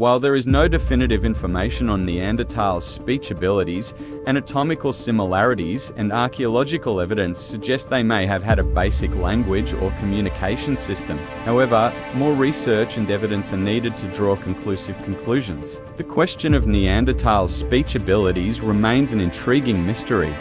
While there is no definitive information on Neanderthals' speech abilities, anatomical similarities and archaeological evidence suggest they may have had a basic language or communication system. However, more research and evidence are needed to draw conclusive conclusions. The question of Neanderthals' speech abilities remains an intriguing mystery.